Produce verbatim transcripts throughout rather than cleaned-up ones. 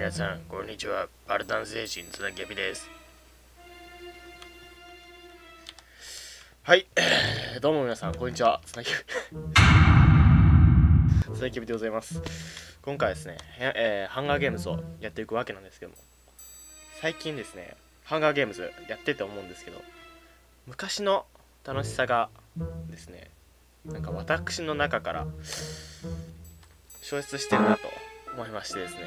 皆さん、こんにちは。パルタン精神津田ゲビです。はい、どうも皆さん、こんにちは。津田ゲビ。津田ゲビでございます。今回はですね、えー、ハンガーゲームズをやっていくわけなんですけども、最近ですね、ハンガーゲームズやってて思うんですけど、昔の楽しさがですね、なんか私の中から消失してるなと思いましてですね、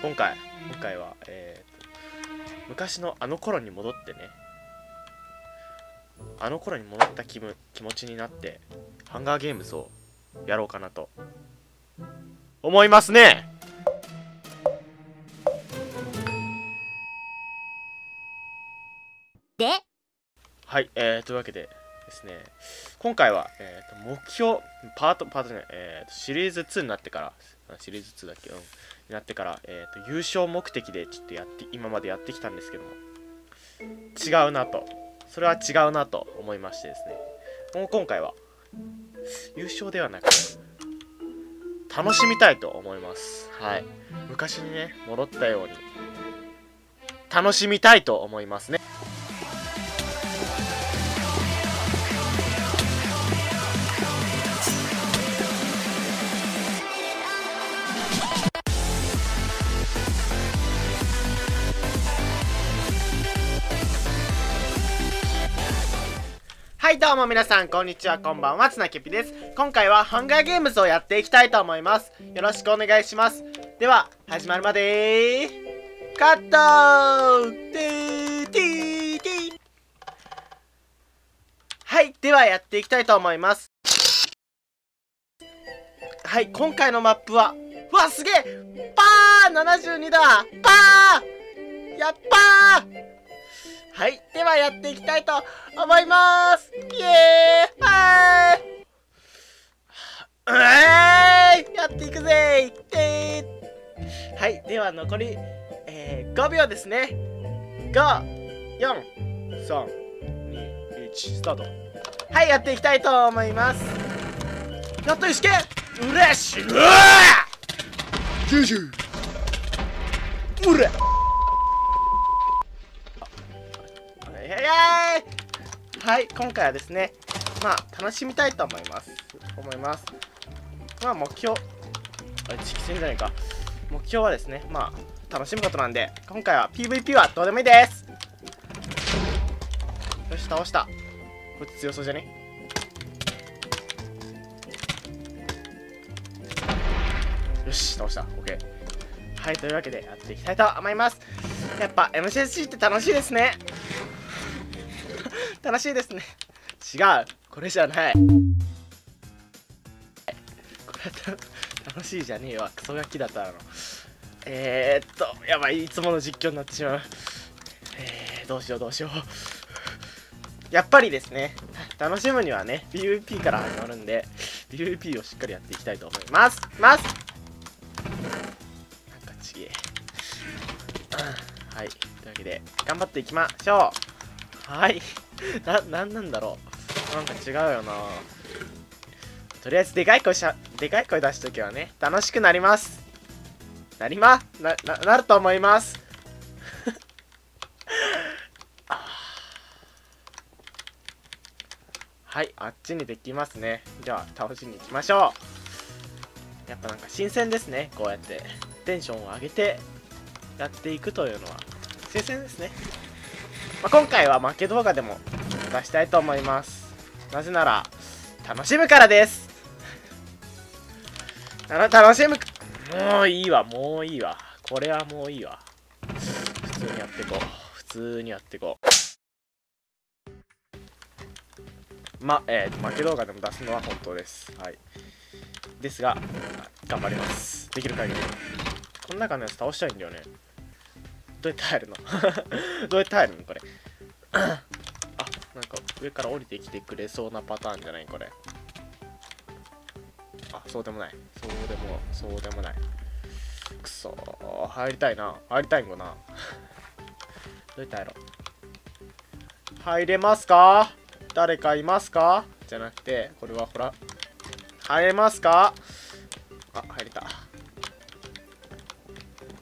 今回今回は、えー、と昔のあの頃に戻ってね、あの頃に戻った気分気持ちになってハンガーゲームズをやろうかなと思いますね。ではい、えー、というわけでですね、今回は、えー、と目標パートパートじゃない、えー、とシリーズツーになってからシリーズツーだっけ、うん、になってから、えー、と優勝目的でちょっとやって今までやってきたんですけども、違うなと、それは違うなと思いましてですね、もう今回は優勝ではなく楽しみたいと思います。はい、昔にね戻ったように楽しみたいと思いますね。はいどうも皆さん、こんにちは、こんばんは、つなけぴです。今回はハンガーゲームズをやっていきたいと思います。よろしくお願いします。では、始まるまでー。カットーティーティーティー。はい、ではやっていきたいと思います。はい、今回のマップは、うわ、すげえパー !ななじゅうに だパーやっぱーはい、ではやっていきたいと思いまーす。イエーイ、はーい、うえーい、やっていくぜーてー。はい、では残り、えー、ごびょうですね。ご、よん、さん、に、いち、スタート。はい、やっていきたいと思います。やっと石けうれしいうわーきゅうじゅううれはい、今回はですね、まあ楽しみたいと思います思いますまあ目標あれ、適当じゃないか。目標はですね、まあ楽しむことなんで、今回は ピーブイピー はどうでもいいです。よし、倒した。こいつ強そうじゃね。よし、倒した。 OK。 はい、というわけでやっていきたいと思います。やっぱ エムシーエスジー って楽しいですね。楽しいですね。違う、これじゃない。これ楽しいじゃねえわ。クソガキだったの。えー、っと、やばい、いつもの実況になってしまう。えー、どうしようどうしよう。やっぱりですね、楽しむにはね、ピーブイピー から始まるんで、ピーブイピー をしっかりやっていきたいと思います。ますなんかちげえ。はい、というわけで、頑張っていきましょう。はいな、なんなんだろう、なんか違うよな。とりあえずでかい声しゃ、でかい声出しとけばね、楽しくなりますなりまな、な、なると思います。はい、あっちにできますね。じゃあ倒しに行きましょう。やっぱなんか新鮮ですね。こうやってテンションを上げてやっていくというのは新鮮ですね。まあ、今回は負け動画でも出したいと思います。なぜなら楽しむからです。あの楽しむ、もういいわもういいわこれはもういいわ。普通にやってこう普通にやってこうまえー、と負け動画でも出すのは本当です。はい、ですが頑張ります。できる限りこの中のやつ倒したいんだよね。どうやって入るのどうやって入るのこれあ、なんか上から降りてきてくれそうなパターンじゃないこれ。あ、そうでもないそうでもそうでもない。くそー、入りたいな入りたいんかなどうやって入ろう。入れますか、誰かいますかじゃなくて、これはほら入れますか。あ、入れた。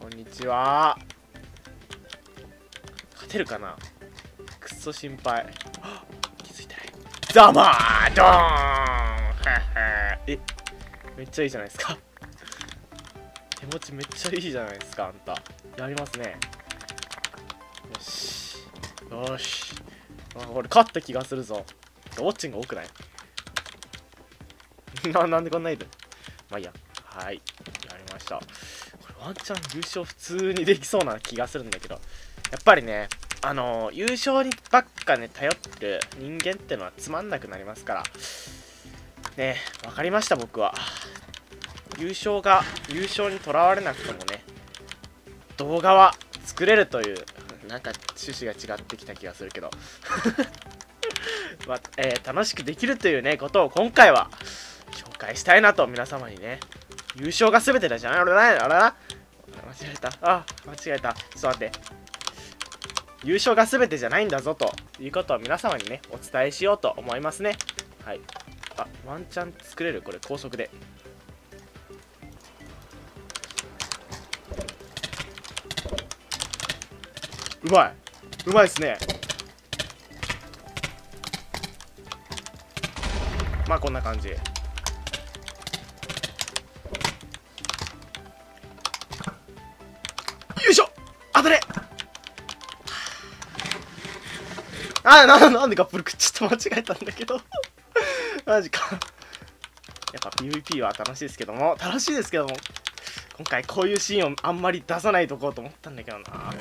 こんんにちは。勝てるかな、くっそ心配。気づいてない。ザマードーンえ、めっちゃいいじゃないですか。手持ちめっちゃいいじゃないですか、あんた。やりますね。よし。よし。俺、勝った気がするぞ。ウォッチング多くない？な, なんでこんないる？まあいいや。はい。やりました。これワンチャン優勝普通にできそうな気がするんだけど。やっぱりね、あのー、優勝にばっかね、頼ってる人間ってのはつまんなくなりますから。ねえ、わかりました、僕は。優勝が、優勝にとらわれなくてもね、動画は作れるという、なんか趣旨が違ってきた気がするけど。まえー、楽しくできるというね、ことを今回は紹介したいなと、皆様にね。優勝が全てだじゃない、あれだ、あれだ、間違えた、あ、間違えた、ちょっと待って。優勝が全てじゃないんだぞということを皆様にね、お伝えしようと思いますね。はい。あ、ワンチャン作れる、これ、高速で。うまい、うまいっすね。まあこんな感じ。よいしょ、当たれ。あ、な、なんでかプルクちょっと間違えたんだけどマジか。やっぱ ピーブイピー は楽しいですけども、楽しいですけども今回こういうシーンをあんまり出さないとこうと思ったんだけどな。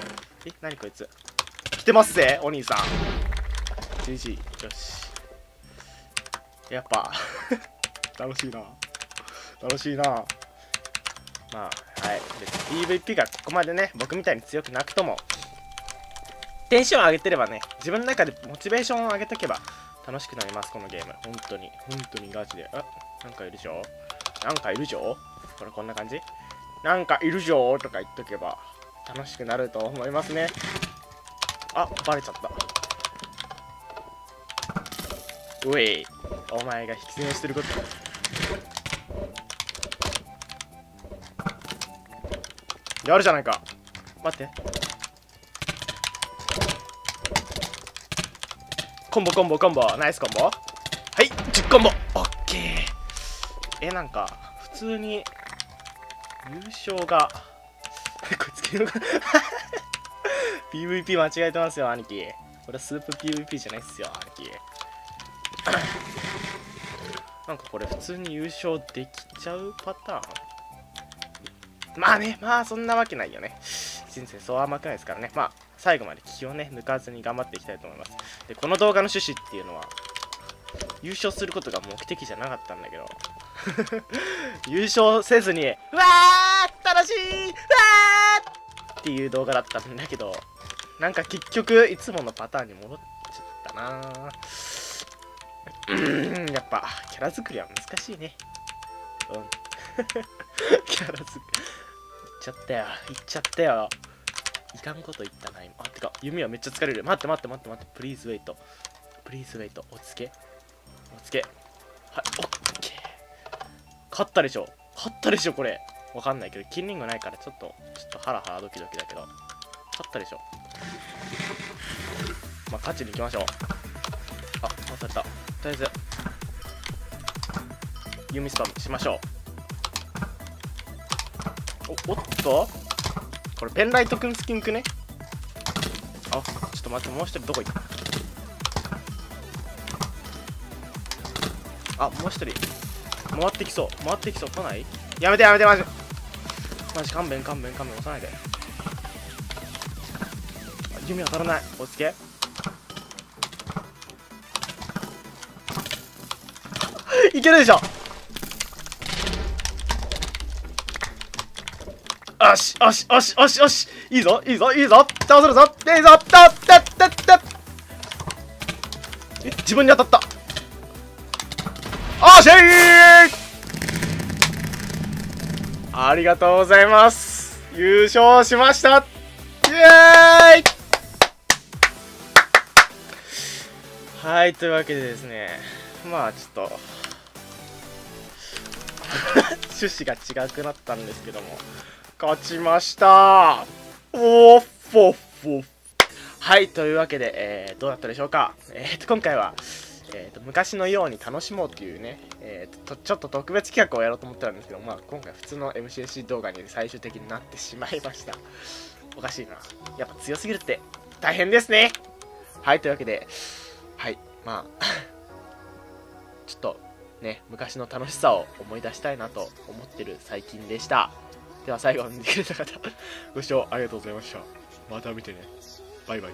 え、なにこいつ来てますぜ、お兄さん。 ジージー。 よし、やっぱ楽しいな、楽しいな。まあはい、別に ピーブイピー がここまでね、僕みたいに強くなくともテンション上げてればね、自分の中でモチベーションを上げとけば楽しくなります、このゲーム。本当に本当にガチで。あ、なんかいるでしょ、なんかいるじょ、これこんな感じ、なんかいるじょとか言っとけば楽しくなると思いますね。あ、バレちゃった。うえい、お前が引き攻めしてること。やるじゃないか。待って、コンボコンボコンボ、ナイスコンボ。はい、じゅうコンボ、オッケー。え、なんか普通に優勝がこいつけのかピーブイピー 間違えてますよ、兄貴。これスープ ピーブイピー じゃないっすよ、兄貴。なんかこれ普通に優勝できちゃうパターン。まあね、まあそんなわけないよね。人生そう甘くないですからね。まあ最後まで気をね、抜かずに頑張っていきたいと思います。で、この動画の趣旨っていうのは、優勝することが目的じゃなかったんだけど、優勝せずに、うわー楽しい、うわーっていう動画だったんだけど、なんか結局いつものパターンに戻っちゃったなー。やっぱキャラ作りは難しいね。うんキャラ作りいっちゃったよ、いっちゃったよ。いかんこと言ったな今。あ、てか弓はめっちゃ疲れる。待って待って待って待って、プリーズウェイト、プリーズウェイト。おつけ、おつけ、はい、オッケー。勝ったでしょ、勝ったでしょ。これわかんないけど、金リングないからちょっとちょっとハラハラドキドキだけど、勝ったでしょ。まあ勝ちに行きましょう。あ、当たった。とりあえず弓スパムしましょう。 お, おっとこれペンライトくんスキンクね。あ、ちょっと待って、もう一人どこ行った。あ、もう一人回ってきそう、回ってきそう。来ない、やめてやめて、マジマジ勘弁勘弁勘弁、押さないで。弓当たらない。おつけ、いけるでしょ。よしよしよしよしよし、いいぞいいぞいいぞ、倒せるぞ、いいぞ、倒せたったった。え、自分に当たった。あーしー、ありがとうございます、優勝しました。イエーイはい、というわけでですね、まあちょっと趣旨が違くなったんですけども、勝ちましたおーっほっほっ。はい、というわけで、えー、どうだったでしょうか。えーと、今回は、えーと、昔のように楽しもうというね、えーと、ちょっと特別企画をやろうと思ったんですけど、まあ、今回普通の エムシーエスジー 動画に最終的になってしまいました。おかしいな。やっぱ強すぎるって大変ですね。はい、というわけで、はい、まあ、ちょっとね、昔の楽しさを思い出したいなと思ってる最近でした。では最後まで見てくれた方、ご視聴ありがとうございました。また見てね。バイバイ。